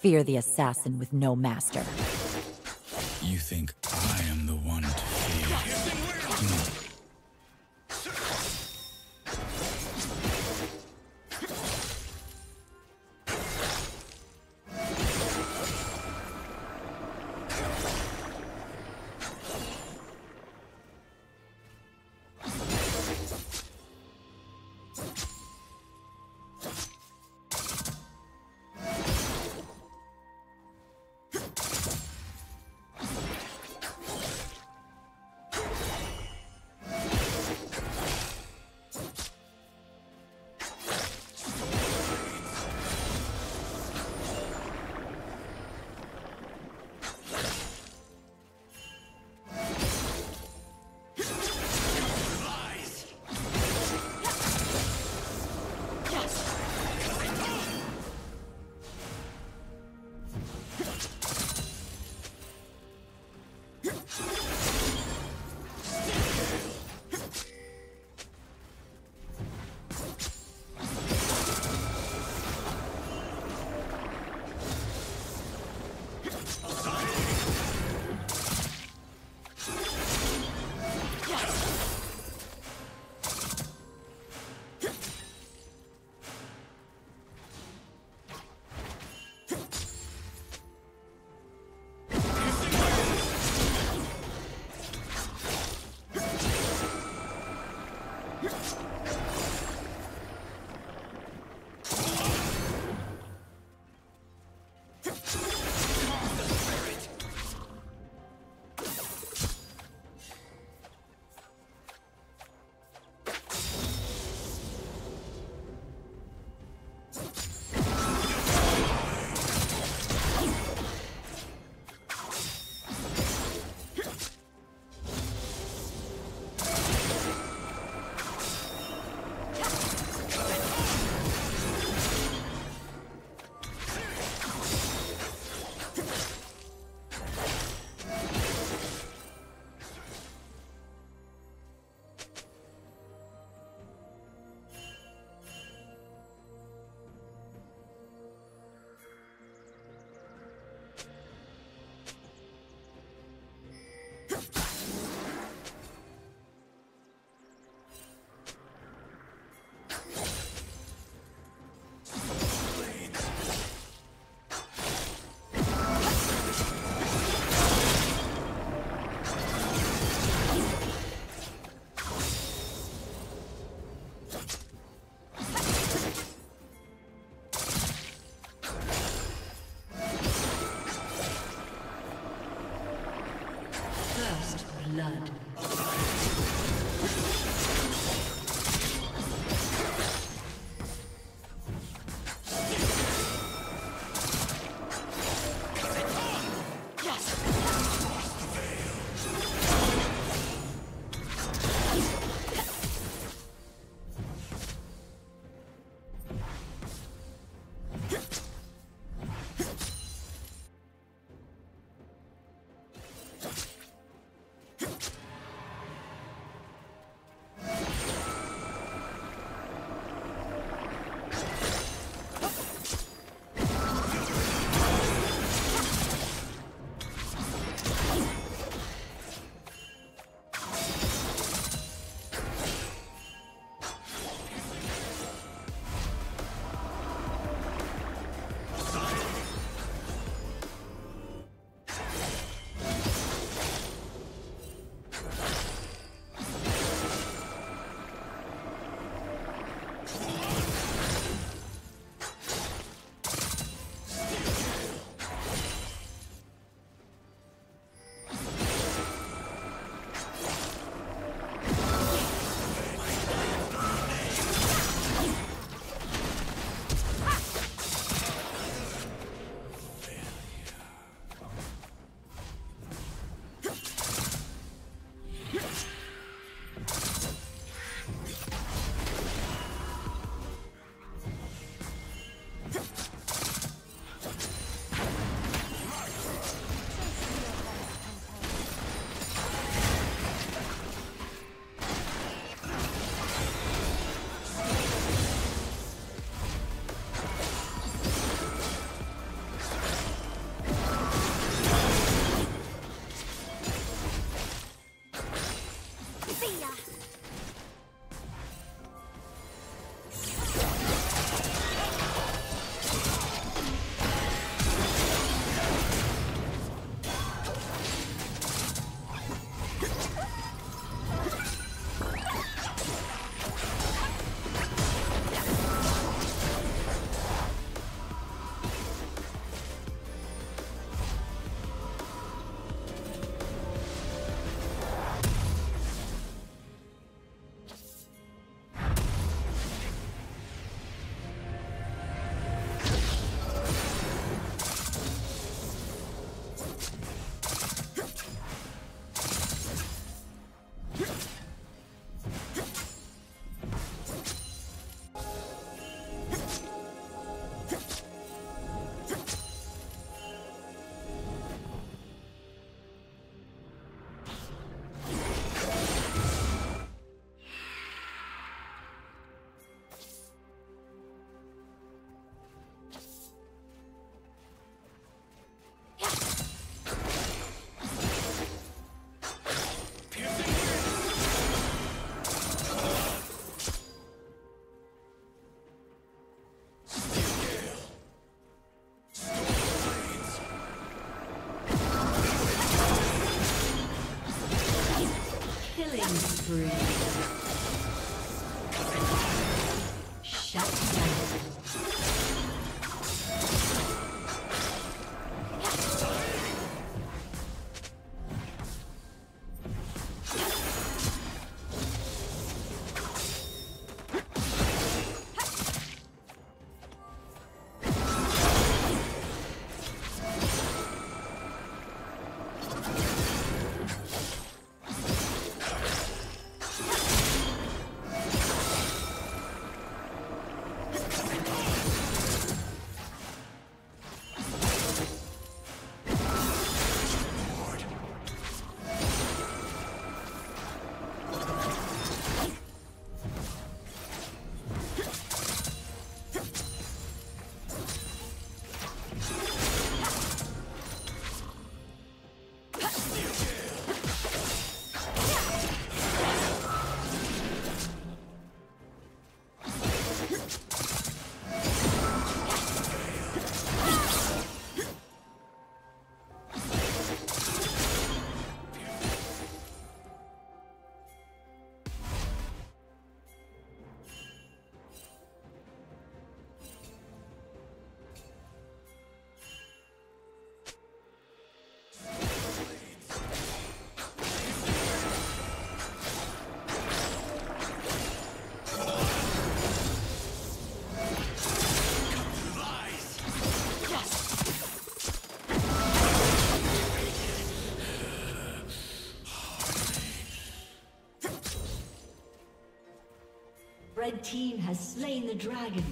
Fear the assassin with no master. You think I am the one to fear? No. Red team has slain the dragon.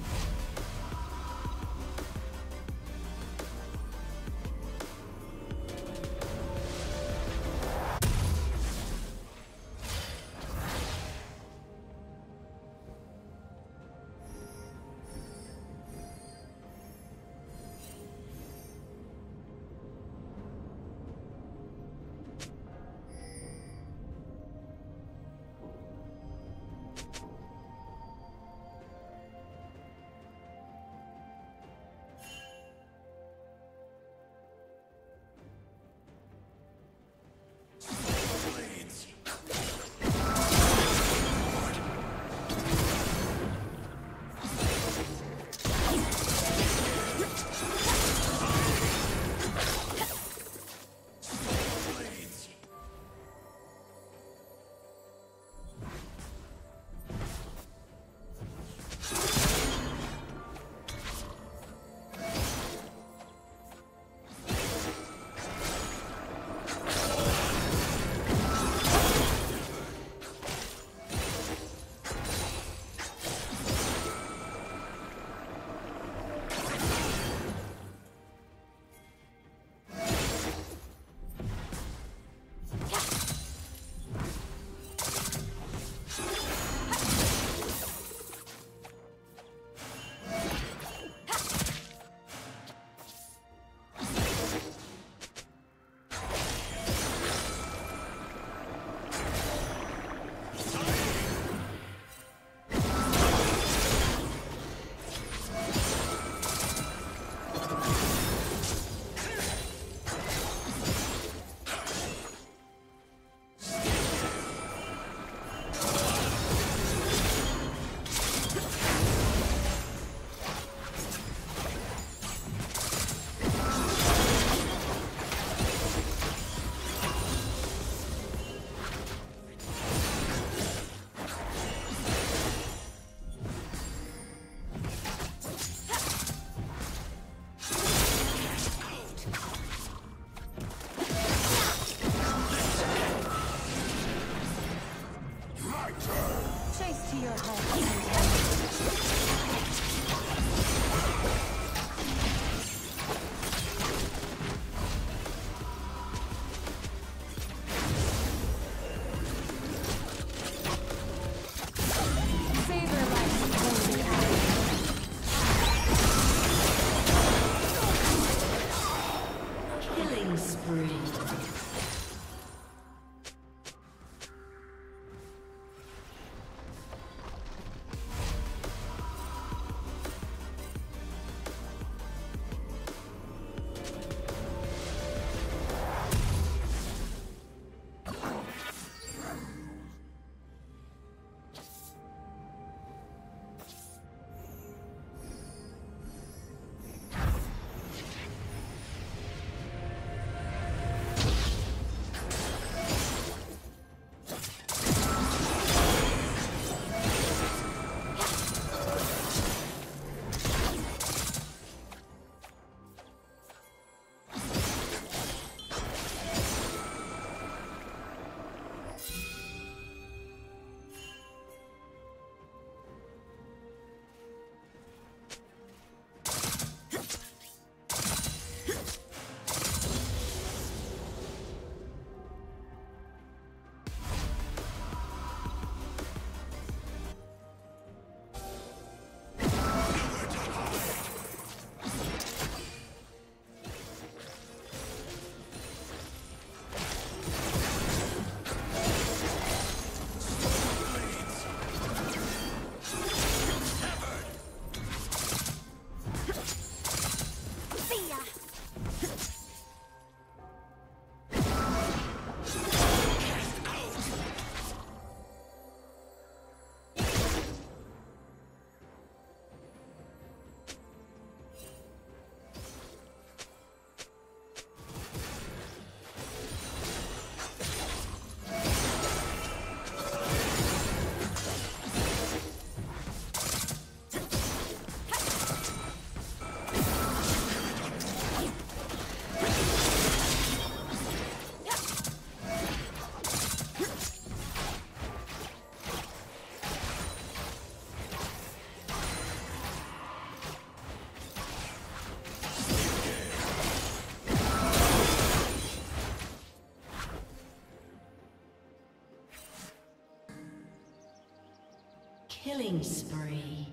Killing spree.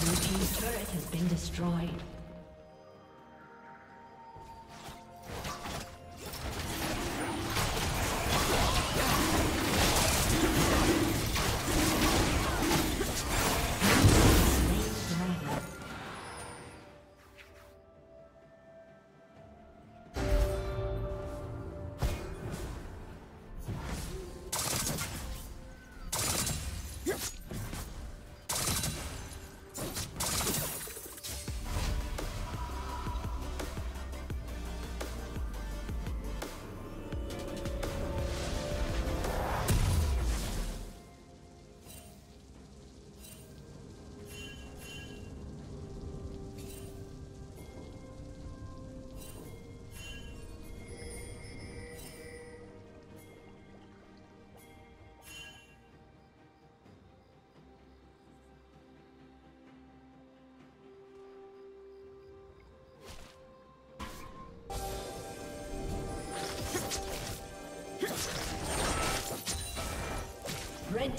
Blue team's turret has been destroyed. Red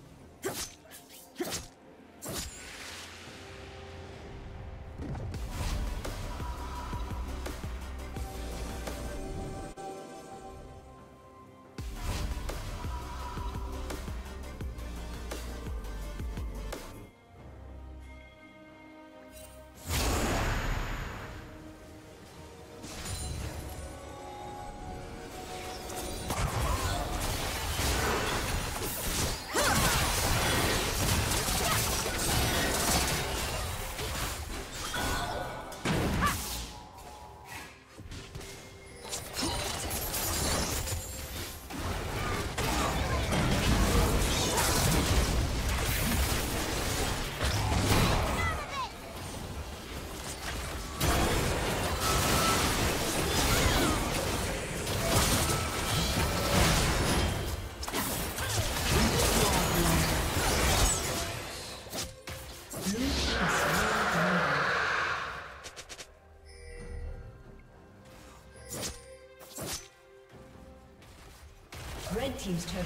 Red team's turret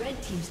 Red team's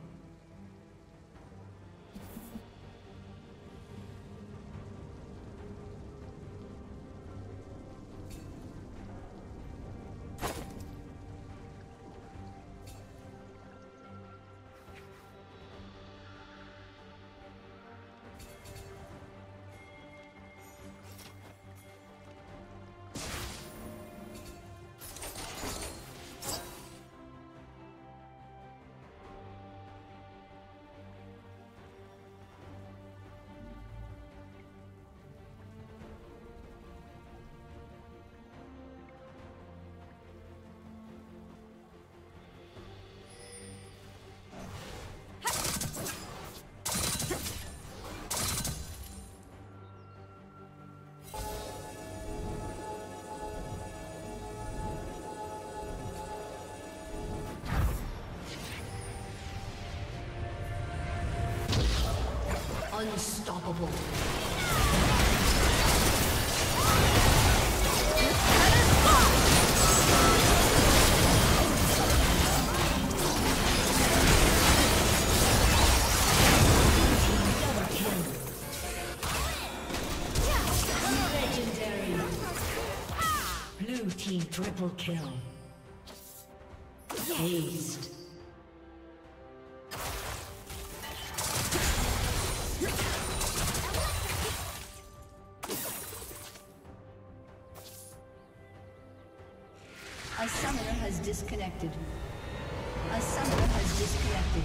Unstoppable. Double kill. team triple kill. Haste. A summoner has disconnected. A summoner has disconnected.